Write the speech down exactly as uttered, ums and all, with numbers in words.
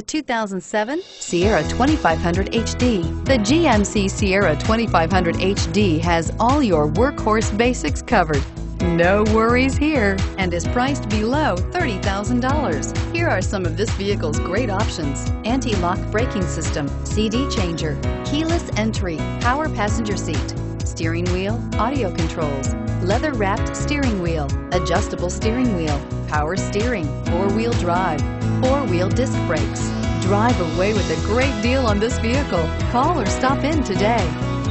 The two thousand seven Sierra twenty-five hundred H D. The G M C Sierra twenty-five hundred H D has all your workhorse basics covered. No worries here, and is priced below thirty thousand dollars. Here are some of this vehicle's great options: anti-lock braking system, C D changer, keyless entry, power passenger seat, steering wheel audio controls, leather-wrapped steering wheel, adjustable steering wheel, power steering, four-wheel drive, four-wheel disc brakes. Drive away with a great deal on this vehicle. Call or stop in today.